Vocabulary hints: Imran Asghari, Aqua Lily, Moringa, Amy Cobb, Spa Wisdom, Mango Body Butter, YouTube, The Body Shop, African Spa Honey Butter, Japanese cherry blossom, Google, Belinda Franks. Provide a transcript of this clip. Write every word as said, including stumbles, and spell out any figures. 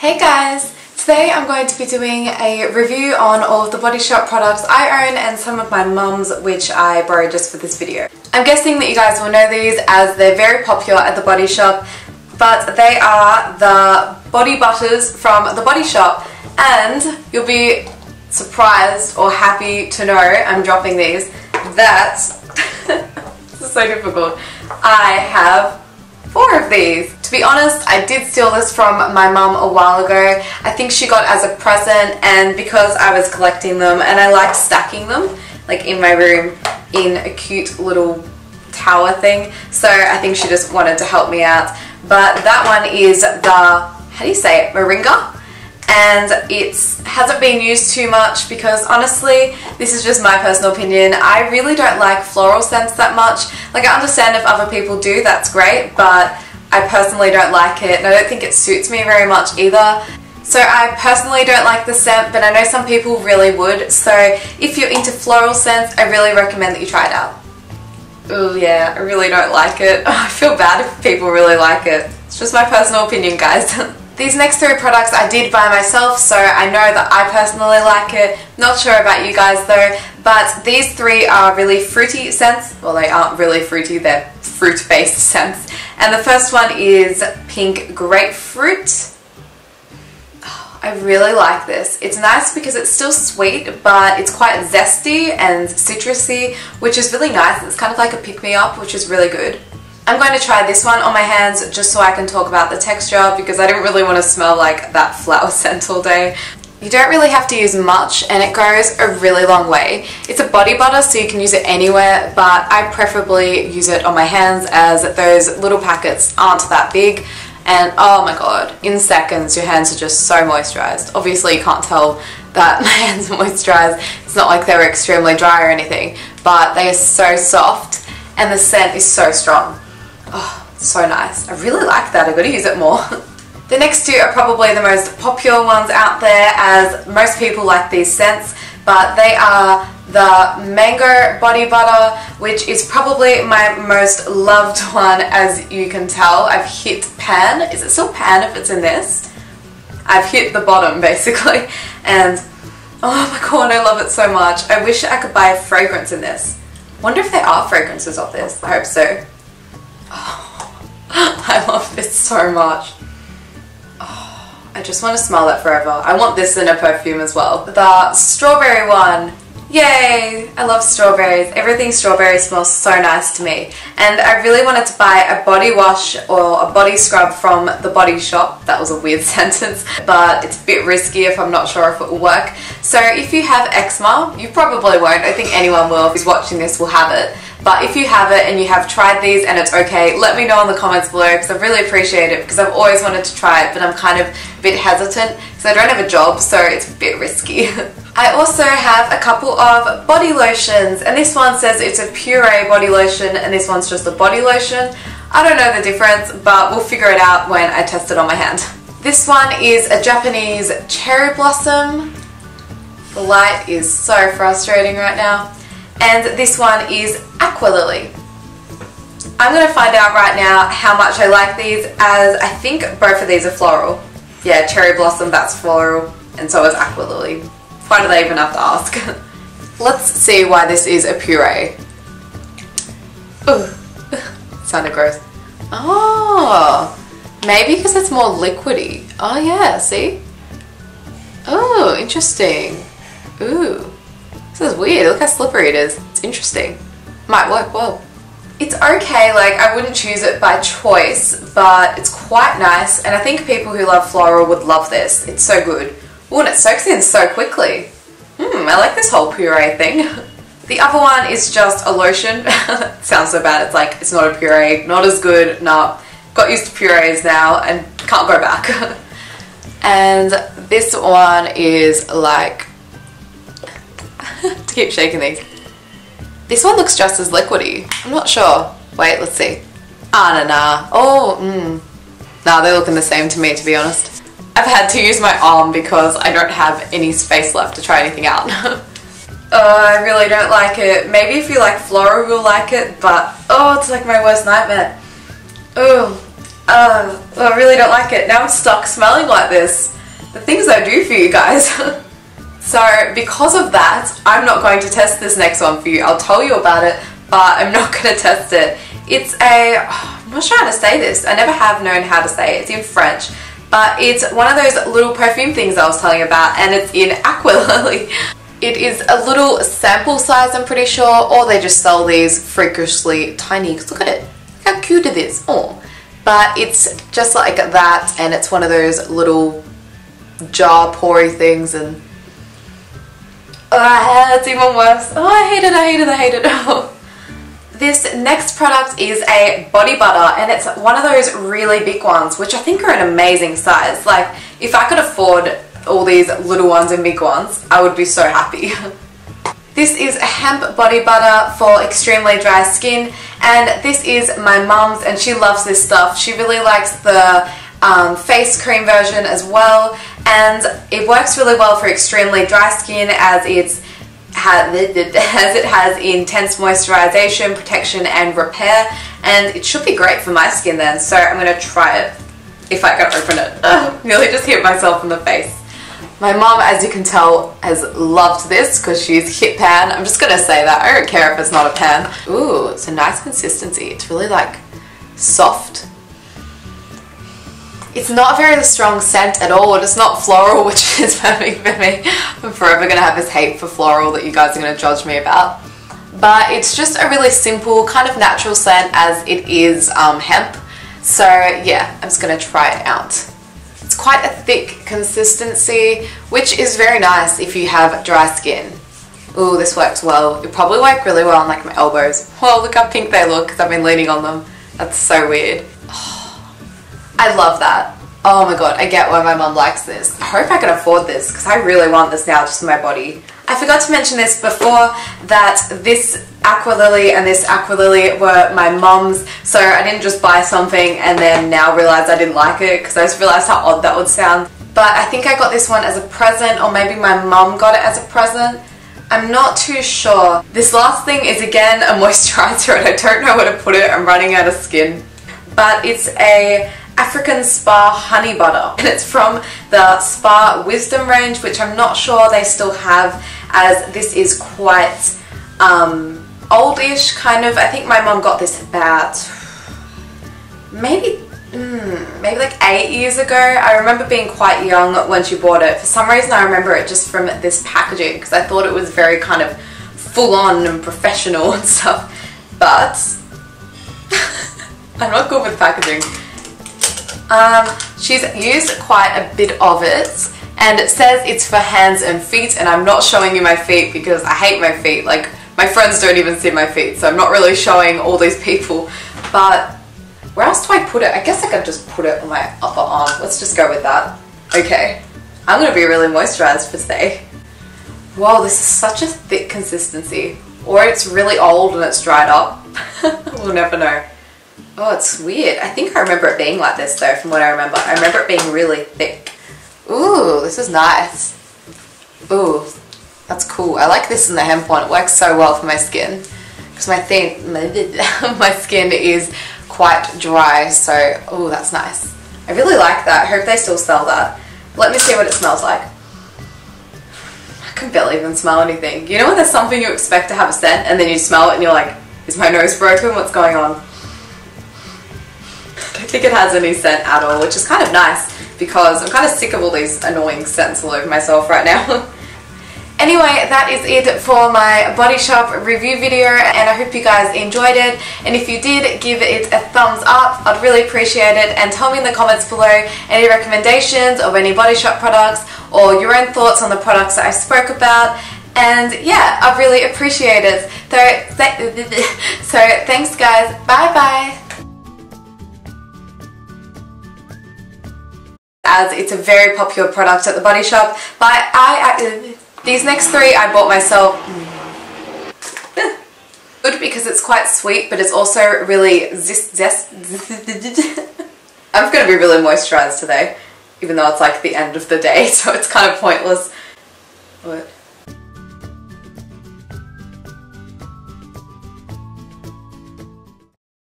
Hey guys! Today I'm going to be doing a review on all of the Body Shop products I own and some of my mum's, which I borrowed just for this video. I'm guessing that you guys will know these as they're very popular at the Body Shop, but they are the body butters from the Body Shop, and you'll be surprised or happy to know I'm dropping these. That's this is so difficult. I have four of these. To be honest, I did steal this from my mum a while ago. I think she got as a present, and because I was collecting them and I liked stacking them like in my room in a cute little tower thing, so I think she just wanted to help me out. But that one is the, how do you say it, Moringa, and it hasn't been used too much because honestly, this is just my personal opinion, I really don't like floral scents that much. Like, I understand if other people do, that's great, but I personally don't like it, and I don't think it suits me very much either. So I personally don't like the scent, but I know some people really would, so if you're into floral scents, I really recommend that you try it out. Oh yeah, I really don't like it. I feel bad if people really like it. It's just my personal opinion, guys. These next three products I did buy myself, so I know that I personally like it. Not sure about you guys though, but these three are really fruity scents. Well, they aren't really fruity, they're fruit-based scents. And the first one is Pink Grapefruit. Oh, I really like this. It's nice because it's still sweet, but it's quite zesty and citrusy, which is really nice. It's kind of like a pick-me-up, which is really good. I'm going to try this one on my hands just so I can talk about the texture, because I don't really want to smell like that flower scent all day. You don't really have to use much, and it goes a really long way. It's a body butter, so you can use it anywhere, but I preferably use it on my hands as those little packets aren't that big, and oh my god, in seconds your hands are just so moisturized. Obviously you can't tell that my hands are moisturized, it's not like they were extremely dry or anything, but they are so soft and the scent is so strong. Oh, so nice. I really like that. I've got to use it more. The next two are probably the most popular ones out there, as most people like these scents, but they are the Mango Body Butter, which is probably my most loved one, as you can tell. I've hit pan. Is it still pan if it's in this? I've hit the bottom, basically, and oh my god, I love it so much. I wish I could buy a fragrance in this. Wonder if there are fragrances of this. I hope so. Oh, I love this so much. Oh, I just want to smell that forever. I want this in a perfume as well. The strawberry one. Yay! I love strawberries. Everything strawberry smells so nice to me. And I really wanted to buy a body wash or a body scrub from the Body Shop. That was a weird sentence, but it's a bit risky if I'm not sure if it will work. So if you have eczema, you probably won't. I think anyone will who's watching this will have it. But if you have it and you have tried these and it's okay, let me know in the comments below, because I really appreciate it, because I've always wanted to try it, but I'm kind of a bit hesitant because I don't have a job, so it's a bit risky. I also have a couple of body lotions, and this one says it's a puree body lotion and this one's just a body lotion. I don't know the difference, but we'll figure it out when I test it on my hand. This one is a Japanese cherry blossom. The light is so frustrating right now. And this one is Aqua Lily. I'm going to find out right now how much I like these, as I think both of these are floral. Yeah, cherry blossom, that's floral, and so is Aqua Lily. Why do they even have to ask? Let's see why this is a puree. Ooh, sounded gross. Oh, maybe because it's more liquidy. Oh yeah, see? Oh, interesting. Ooh. This is weird, look how slippery it is. It's interesting. Might work well. It's okay, like I wouldn't choose it by choice, but it's quite nice, and I think people who love floral would love this. It's so good. Oh, and it soaks in so quickly. Hmm, I like this whole puree thing. The other one is just a lotion. Sounds so bad, it's like, it's not a puree, not as good, nah. Got used to purees now and can't go back. And this one is like, to keep shaking these. This one looks just as liquidy. I'm not sure. Wait, let's see. Ah, nah, nah. Oh, mmm. Nah, they're looking the same to me, to be honest. I've had to use my arm because I don't have any space left to try anything out. Oh, I really don't like it. Maybe if you like floral, you'll like it, but oh, it's like my worst nightmare. Oh, Uh, well, I really don't like it. Now I'm stuck smelling like this. The things I do for you guys. So because of that, I'm not going to test this next one for you. I'll tell you about it, but I'm not going to test it. It's a, oh, I'm not sure how to say this. I never have known how to say it. It's in French. But it's one of those little perfume things I was telling you about, and it's in Aqua Lily. It is a little sample size, I'm pretty sure, or they just sell these freakishly tiny, because look at it. Look how cute it is. Oh. But it's just like that, and it's one of those little jar poury things, and oh, it's even worse. Oh, I hate it, I hate it, I hate it. Oh. This next product is a body butter, and it's one of those really big ones, which I think are an amazing size. Like, if I could afford all these little ones and big ones, I would be so happy. This is hemp body butter for extremely dry skin, and this is my mum's, and she loves this stuff. She really likes the um, face cream version as well, and it works really well for extremely dry skin as it's Has, as it has intense moisturization, protection and repair, and it should be great for my skin then, so I'm going to try it if I can open it. Ugh, nearly just hit myself in the face. My mom, as you can tell, has loved this because she's hit pan. I'm just going to say that. I don't care if it's not a pan. Ooh, it's a nice consistency. It's really like soft. It's not a very strong scent at all, and it's not floral, which is perfect for me. I'm forever going to have this hate for floral that you guys are going to judge me about. But it's just a really simple, kind of natural scent as it is um, hemp. So yeah, I'm just going to try it out. It's quite a thick consistency, which is very nice if you have dry skin. Ooh, this works well. It probably worked really well on like my elbows. Oh, look how pink they look because I've been leaning on them. That's so weird. Oh. I love that. Oh my god, I get why my mum likes this. I hope I can afford this because I really want this now just for my body. I forgot to mention this before that this Aqua Lily and this Aqua Lily were my mum's, so I didn't just buy something and then now realize I didn't like it because I just realized how odd that would sound. But I think I got this one as a present, or maybe my mum got it as a present. I'm not too sure. This last thing is again a moisturizer and I don't know where to put it. I'm running out of skin. But it's a African Spa Honey Butter, and it's from the Spa Wisdom range, which I'm not sure they still have as this is quite um, oldish kind of. I think my mum got this about maybe mm, maybe like eight years ago. I remember being quite young when she bought it. For some reason I remember it just from this packaging because I thought it was very kind of full-on and professional and stuff, but I'm not good with packaging. Um, she's used quite a bit of it, and it says it's for hands and feet, and I'm not showing you my feet because I hate my feet. Like, my friends don't even see my feet, so I'm not really showing all these people. But where else do I put it? I guess I could just put it on my upper arm. Let's just go with that. Okay, I'm gonna be really moisturized for today. Whoa, this is such a thick consistency. Or it's really old and it's dried up. We'll never know. Oh, it's weird. I think I remember it being like this though, from what I remember. I remember it being really thick. Ooh, this is nice. Ooh, that's cool. I like this in the hemp one. It works so well for my skin. Because my thing, my skin is quite dry, so, ooh, that's nice. I really like that. I hope they still sell that. Let me see what it smells like. I can barely even smell anything. You know when there's something you expect to have a scent, and then you smell it and you're like, is my nose broken? What's going on? I don't think it has any scent at all, which is kind of nice because I'm kind of sick of all these annoying scents all over myself right now. Anyway, that is it for my Body Shop review video, and I hope you guys enjoyed it, and if you did, give it a thumbs up. I'd really appreciate it, and tell me in the comments below any recommendations of any Body Shop products or your own thoughts on the products that I spoke about. And yeah, I really appreciate it. So, so thanks guys. Bye bye. As it's a very popular product at the Body Shop, but I, I these next three I bought myself. Good because it's quite sweet, but it's also really zest. zest I'm going to be really moisturized today, even though it's like the end of the day, so it's kind of pointless. What?